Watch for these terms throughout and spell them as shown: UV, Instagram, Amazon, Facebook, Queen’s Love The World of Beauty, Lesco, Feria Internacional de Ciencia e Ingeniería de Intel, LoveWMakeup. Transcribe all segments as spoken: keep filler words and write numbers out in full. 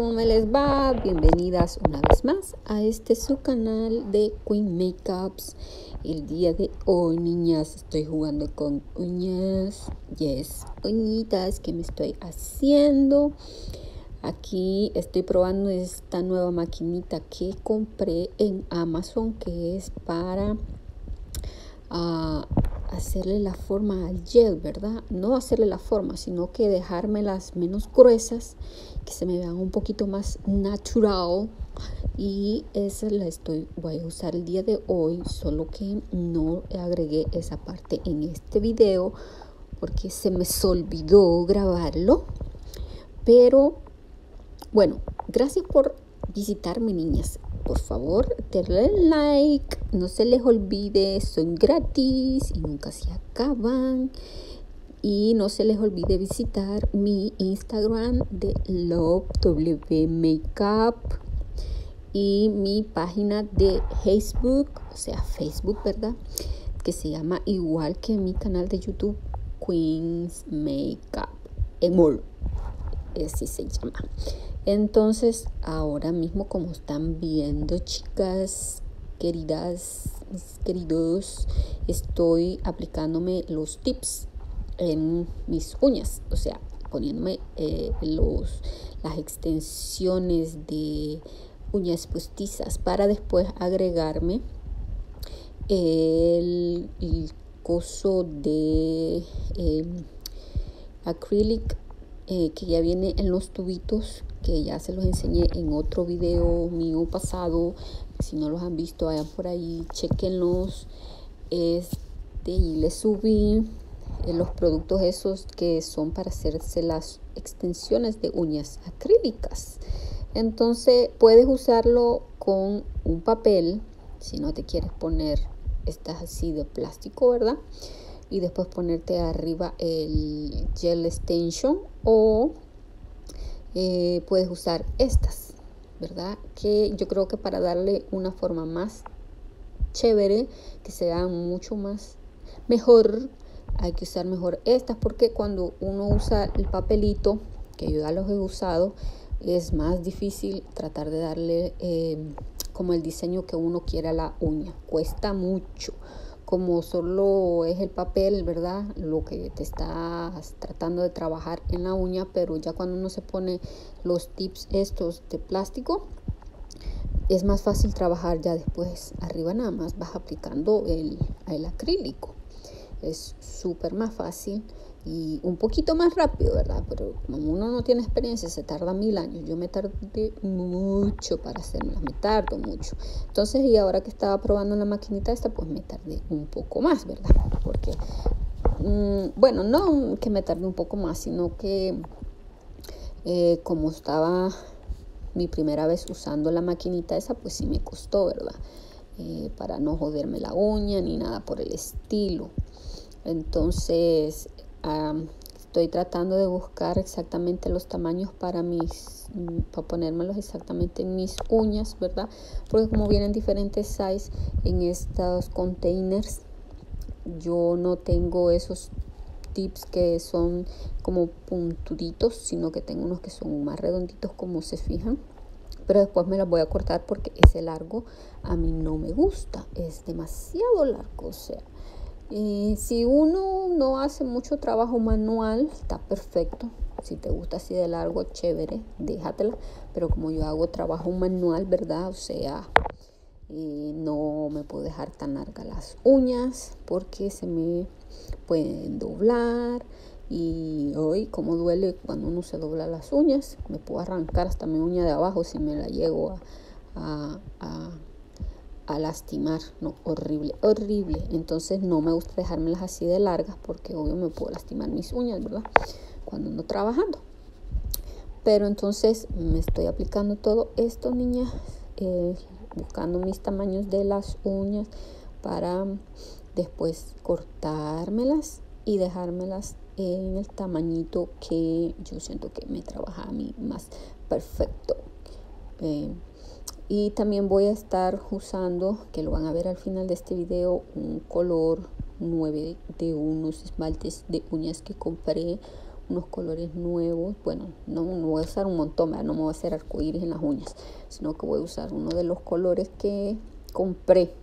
¿cómo me les va? Bienvenidas una vez más a este su canal de Queen Makeups. El día de hoy, niñas, estoy jugando con uñas. Yes, uñitas que me estoy haciendo. Aquí estoy probando esta nueva maquinita que compré en Amazon, que es para uh, hacerle la forma al gel, ¿verdad? No hacerle la forma, sino que dejármelas menos gruesas, que se me vean un poquito más natural. Y esa la estoy, voy a usar el día de hoy, solo que no agregué esa parte en este video porque se me olvidó grabarlo. Pero bueno, gracias por visitarme, niñas. Por favor, denle like, no se les olvide, son gratis y nunca se acaban. Y no se les olvide visitar mi Instagram de LoveWMakeup y mi página de Facebook, o sea, Facebook, ¿verdad? Que se llama igual que mi canal de YouTube, Queen's Makeup Amor. Así se llama. Entonces, ahora mismo, como están viendo, chicas queridas, queridos, estoy aplicándome los tips en mis uñas, o sea, poniéndome eh, los, las extensiones de uñas postizas para después agregarme el, el coso de eh, acrylic eh, que ya viene en los tubitos, que ya se los enseñé en otro video mío pasado. Si no los han visto, vayan por ahí, chequenlos. Este, y les subí los productos esos que son para hacerse las extensiones de uñas acrílicas. Entonces puedes usarlo con un papel, si no te quieres poner estas así de plástico, ¿verdad? Y después ponerte arriba el gel extension, o eh, puedes usar estas, ¿verdad? Que yo creo que para darle una forma más chévere, que sea mucho más mejor, hay que usar mejor estas, porque cuando uno usa el papelito, que yo ya los he usado, es más difícil tratar de darle eh, como el diseño que uno quiera a la uña. Cuesta mucho. Como solo es el papel, ¿verdad?, lo que te estás tratando de trabajar en la uña, pero ya cuando uno se pone los tips estos de plástico, es más fácil trabajar ya después. Arriba nada más vas aplicando el, el acrílico. Es súper más fácil y un poquito más rápido, ¿verdad? Pero como uno no tiene experiencia, se tarda mil años. Yo me tardé mucho para hacerlas, me tardo mucho. Entonces, y ahora que estaba probando la maquinita esta, pues me tardé un poco más, ¿verdad? Porque, mmm, bueno, no que me tardé un poco más, sino que eh, como estaba mi primera vez usando la maquinita esa, pues sí me costó, ¿verdad? Eh, para no joderme la uña ni nada por el estilo. Entonces um, estoy tratando de buscar exactamente los tamaños para mis para ponérmelos exactamente en mis uñas, ¿verdad? Porque como vienen diferentes size en estos containers, yo no tengo esos tips que son como puntuditos, sino que tengo unos que son más redonditos, como se fijan. Pero después me las voy a cortar porque ese largo a mí no me gusta, es demasiado largo. O sea, Eh, si uno no hace mucho trabajo manual, está perfecto. Si te gusta así de largo, chévere, déjatela. Pero como yo hago trabajo manual, ¿verdad? O sea, eh, no me puedo dejar tan largas las uñas porque se me pueden doblar. Y hoy, como duele cuando uno se dobla las uñas, me puedo arrancar hasta mi uña de abajo si me la llego a... a, a A lastimar, no, horrible, horrible. Entonces no me gusta dejármelas así de largas porque obvio me puedo lastimar mis uñas, ¿verdad?, cuando ando trabajando. Pero entonces me estoy aplicando todo esto, niñas, eh, buscando mis tamaños de las uñas para después cortármelas y dejármelas en el tamañito que yo siento que me trabaja a mí más perfecto. eh, Y también voy a estar usando, que lo van a ver al final de este video, un color nueve de unos esmaltes de uñas que compré. unos colores nuevos. Bueno, no, no voy a usar un montón, ¿verdad? No me voy a hacer arcoíris en las uñas, sino que voy a usar uno de los colores que compré,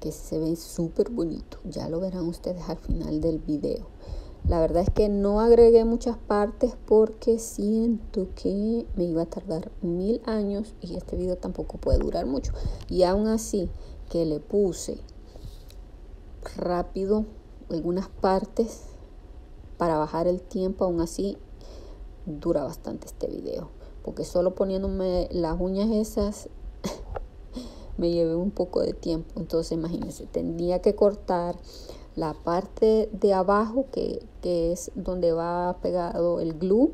que se ve súper bonito. Ya lo verán ustedes al final del video. La verdad es que no agregué muchas partes porque siento que me iba a tardar mil años y este video tampoco puede durar mucho. Y aún así que le puse rápido algunas partes para bajar el tiempo, aún así dura bastante este video. Porque solo poniéndome las uñas esas me llevé un poco de tiempo. Entonces imagínense, tendría que cortar la parte de abajo que, que es donde va pegado el glue,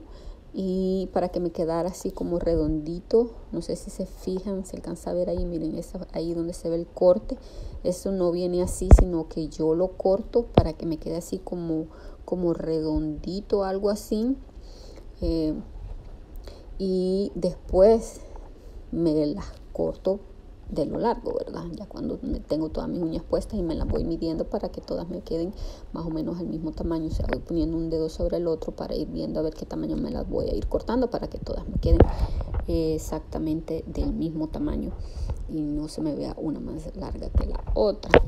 y para que me quedara así como redondito. No sé si se fijan, se alcanza a ver ahí, miren, esa, ahí donde se ve el corte. Eso no viene así, sino que yo lo corto para que me quede así como, como redondito, algo así. Eh, y después me las corto de lo largo, ¿verdad? Ya cuando tengo todas mis uñas puestas y me las voy midiendo para que todas me queden más o menos el mismo tamaño. O sea, voy poniendo un dedo sobre el otro para ir viendo a ver qué tamaño me las voy a ir cortando para que todas me queden exactamente del mismo tamaño y no se me vea una más larga que la otra.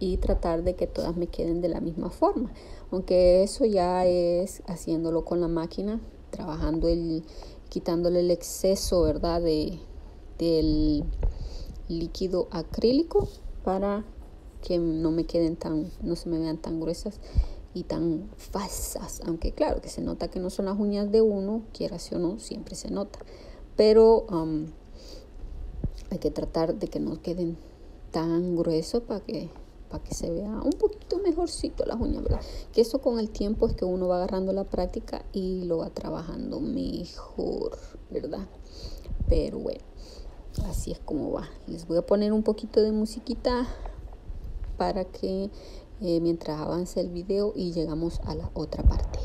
Y tratar de que todas me queden de la misma forma, aunque eso ya es haciéndolo con la máquina, trabajando el, quitándole el exceso, ¿verdad? De, del... líquido acrílico para que no me queden tan, no se me vean tan gruesas y tan falsas, aunque claro que se nota que no son las uñas de uno, quiera sí o no, siempre se nota, pero um, hay que tratar de que no queden tan gruesos para que para que se vea un poquito mejorcito las uñas, ¿verdad? Que eso con el tiempo es que uno va agarrando la práctica y lo va trabajando mejor, ¿verdad? Pero bueno, así es como va. Les voy a poner un poquito de musiquita para que eh, mientras avance el video y llegamos a la otra parte.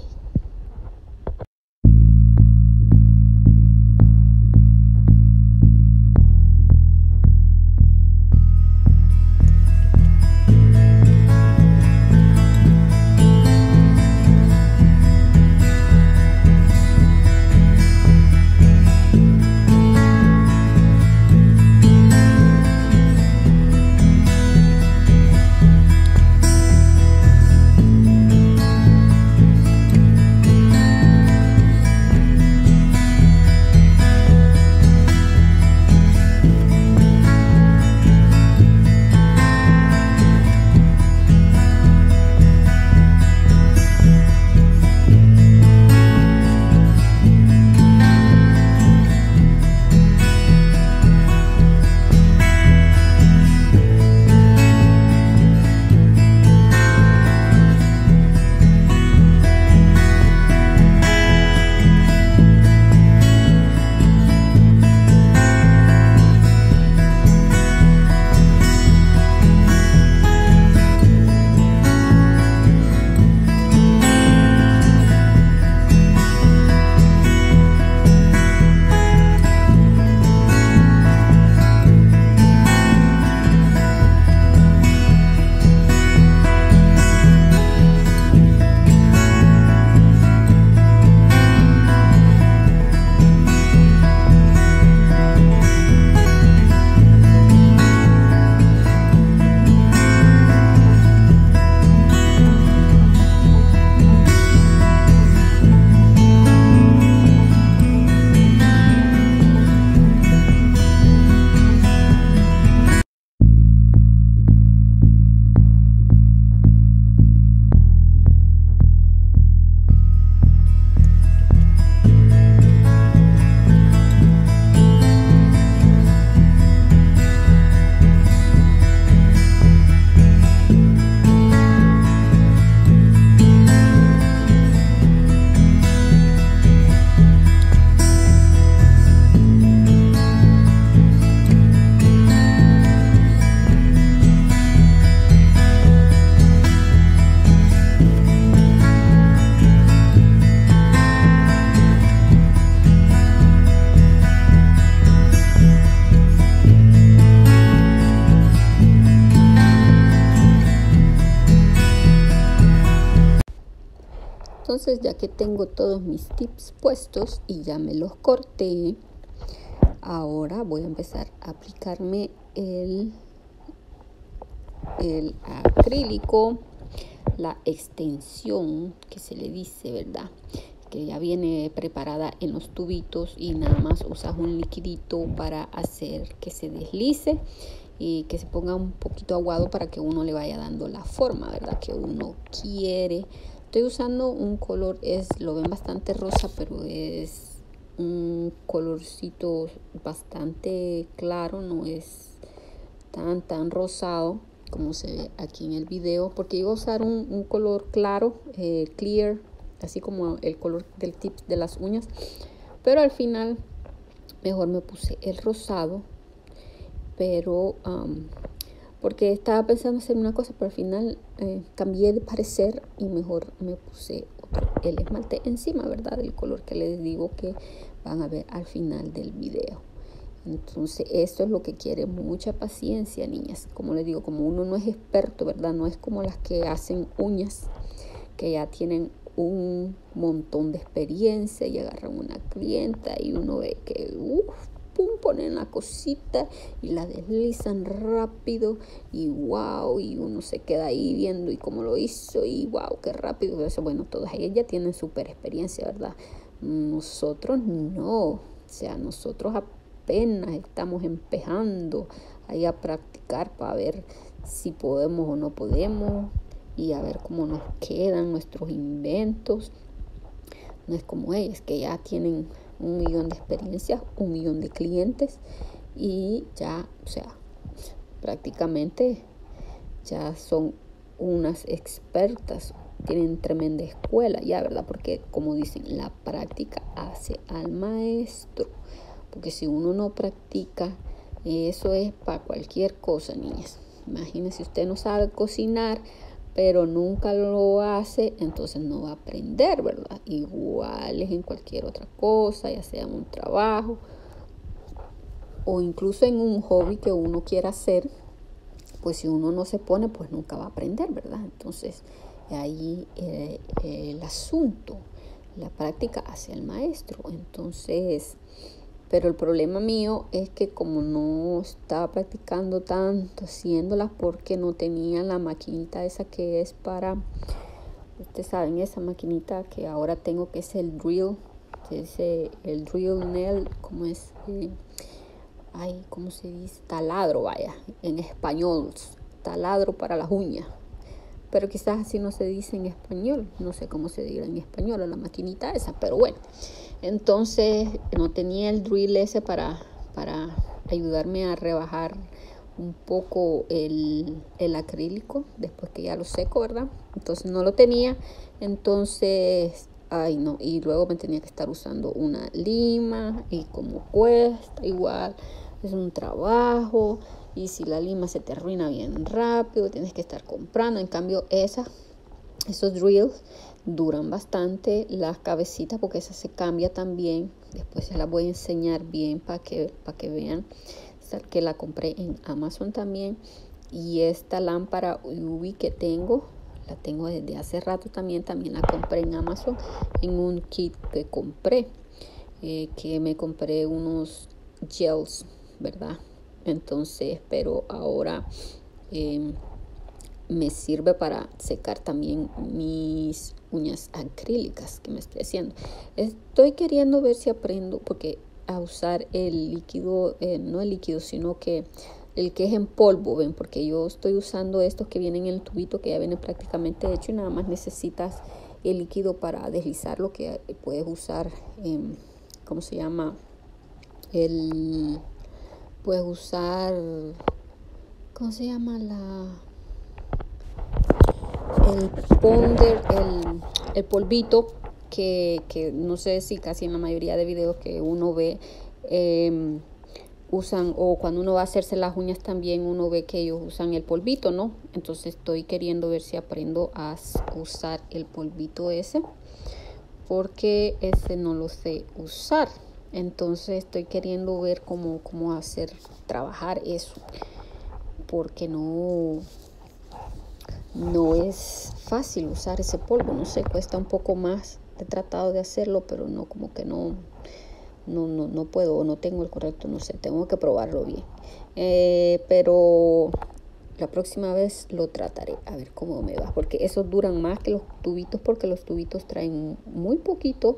Entonces, ya que tengo todos mis tips puestos y ya me los corté, ahora voy a empezar a aplicarme el, el acrílico, la extensión que se le dice, ¿verdad? Que ya viene preparada en los tubitos y nada más usas un liquidito para hacer que se deslice y que se ponga un poquito aguado para que uno le vaya dando la forma, ¿verdad?, que uno quiere. Estoy usando un color, es lo ven bastante rosa, pero es un colorcito bastante claro, no es tan tan rosado como se ve aquí en el video, porque iba a usar un, un color claro, eh, clear, así como el color del tip de las uñas, pero al final mejor me puse el rosado, pero um, porque estaba pensando hacer una cosa, pero al final eh, cambié de parecer y mejor me puse otro, el esmalte encima, ¿verdad?, del color que les digo que van a ver al final del video. Entonces, esto es lo que quiere mucha paciencia, niñas. Como les digo, como uno no es experto, ¿verdad?, no es como las que hacen uñas, que ya tienen un montón de experiencia y agarran una clienta y uno ve que uff, pum, ponen la cosita y la deslizan rápido y wow, y uno se queda ahí viendo y cómo lo hizo y wow, qué rápido. Entonces, bueno, todas ellas ya tienen súper experiencia, ¿verdad? Nosotros no, o sea, nosotros apenas estamos empezando ahí a practicar para ver si podemos o no podemos y a ver cómo nos quedan nuestros inventos. No es como ellas, que ya tienen un millón de experiencias, un millón de clientes y ya, o sea, prácticamente ya son unas expertas, tienen tremenda escuela ya, ¿verdad? Porque como dicen, la práctica hace al maestro. Porque si uno no practica, eso es para cualquier cosa, niñas. Imagínense, usted no sabe cocinar, pero nunca lo hace, entonces no va a aprender, ¿verdad? Igual es en cualquier otra cosa, ya sea en un trabajo o incluso en un hobby que uno quiera hacer, pues si uno no se pone, pues nunca va a aprender, ¿verdad? Entonces, ahí eh, el asunto, la práctica hace al maestro. Entonces... pero el problema mío es que como no estaba practicando tanto haciéndolas porque no tenía la maquinita esa que es para, ustedes saben, esa maquinita que ahora tengo que es el drill, que es el drill nail, como es, ay, ¿cómo se dice? Taladro, vaya, en español, taladro para las uñas. Pero quizás así no se dice en español, no sé cómo se dirá en español a la maquinita esa, pero bueno. Entonces no tenía el drill ese para, para ayudarme a rebajar un poco el, el acrílico después que ya lo seco, ¿verdad? Entonces no lo tenía, entonces, ay no, y luego me tenía que estar usando una lima y como cuesta igual, es un trabajo. Y si la lima se te arruina bien rápido, tienes que estar comprando. En cambio, esas, esos drills duran bastante. Las cabecitas, porque esas se cambia también. Después se las voy a enseñar bien para que, para que vean. Esta que la compré en Amazon también. Y esta lámpara U V que tengo, la tengo desde hace rato también. También la compré en Amazon en un kit que compré. Eh, que me compré unos gels, ¿verdad? Entonces, pero ahora eh, me sirve para secar también mis uñas acrílicas que me estoy haciendo. Estoy queriendo ver si aprendo, porque a usar el líquido, eh, no el líquido, sino que el que es en polvo, ven, porque yo estoy usando estos que vienen en el tubito, que ya viene prácticamente hecho y nada más necesitas el líquido para deslizar lo que puedes usar, eh, ¿cómo se llama? El... Puedes usar, ¿cómo se llama? La el powder, el, el polvito, que, que no sé si casi en la mayoría de videos que uno ve, eh, usan, o cuando uno va a hacerse las uñas también, uno ve que ellos usan el polvito, ¿no? Entonces estoy queriendo ver si aprendo a usar el polvito ese, porque ese no lo sé usar. Entonces estoy queriendo ver cómo, cómo hacer, trabajar eso, porque no, no es fácil usar ese polvo, no sé, cuesta un poco más. He tratado de hacerlo, pero no, como que no, no, no, no puedo, o no tengo el correcto, no sé, tengo que probarlo bien. Eh, pero la próxima vez lo trataré, a ver cómo me va, porque esos duran más que los tubitos, porque los tubitos traen muy poquito.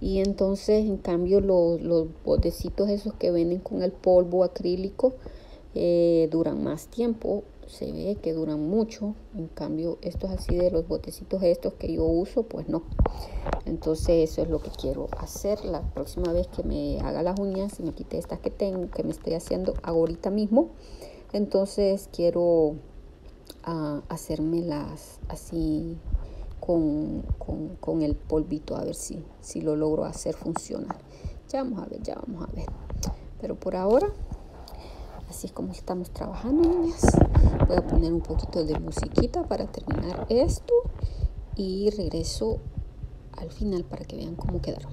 Y entonces, en cambio, los, los botecitos esos que venden con el polvo acrílico eh, duran más tiempo. Se ve que duran mucho. En cambio, estos así de los botecitos estos que yo uso, pues no. Entonces, eso es lo que quiero hacer. La próxima vez que me haga las uñas y me quite estas que tengo, que me estoy haciendo ahorita mismo. Entonces, quiero uh, hacérmelas así con, con, con el polvito, a ver si, si lo logro hacer funcionar. Ya vamos a ver, ya vamos a ver. Pero por ahora, así es como estamos trabajando, niñas. Voy a poner un poquito de musiquita para terminar esto y regreso al final para que vean cómo quedaron.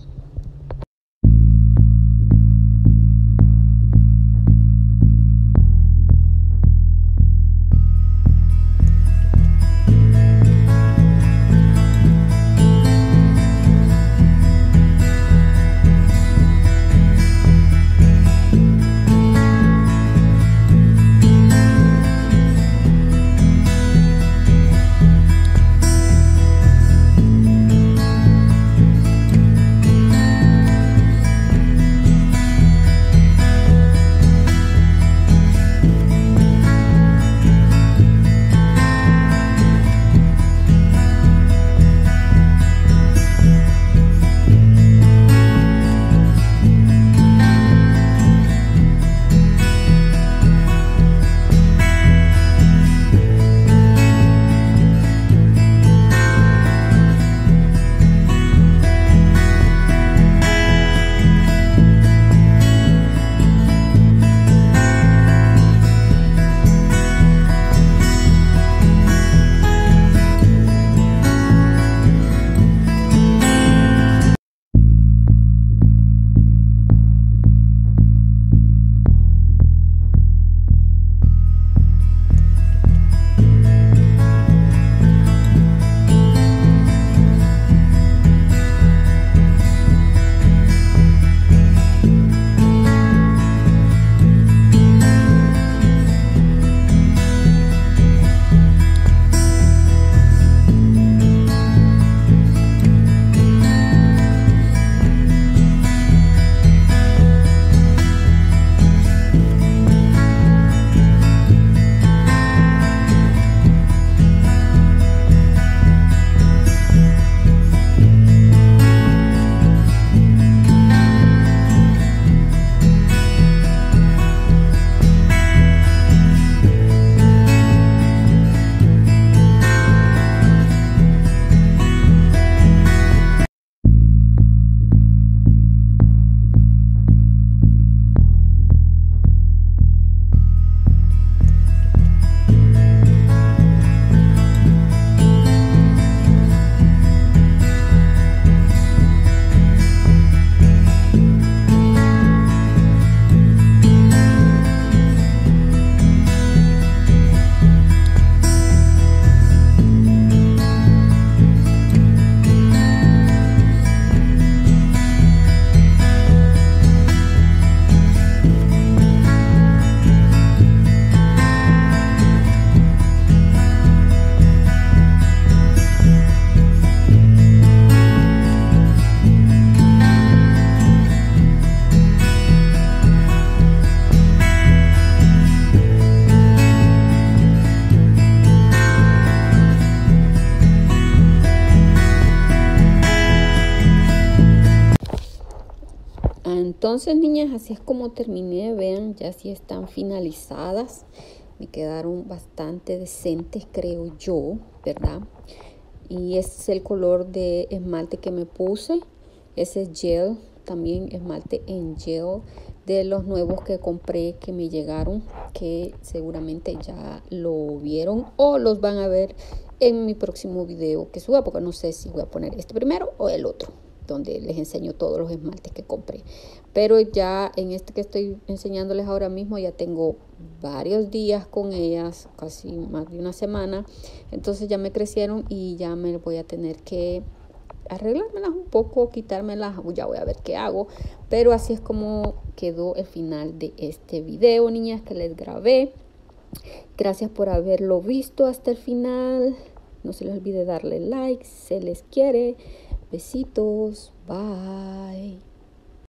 Entonces, niñas, así es como terminé. Vean, ya sí están finalizadas. Me quedaron bastante decentes, creo yo, ¿verdad? Y este es el color de esmalte que me puse. Ese es gel, también esmalte en gel de los nuevos que compré, que me llegaron, que seguramente ya lo vieron o los van a ver en mi próximo video que suba, porque no sé si voy a poner este primero o el otro. donde les enseño todos los esmaltes que compré. Pero ya en este que estoy enseñándoles ahora mismo, ya tengo varios días con ellas, casi más de una semana. Entonces ya me crecieron y ya me voy a tener que arreglármelas un poco, quitármelas, ya voy a ver qué hago. Pero así es como quedó el final de este video, niñas, que les grabé. Gracias por haberlo visto hasta el final. No se les olvide darle like. Se les quiere. Besitos. Bye.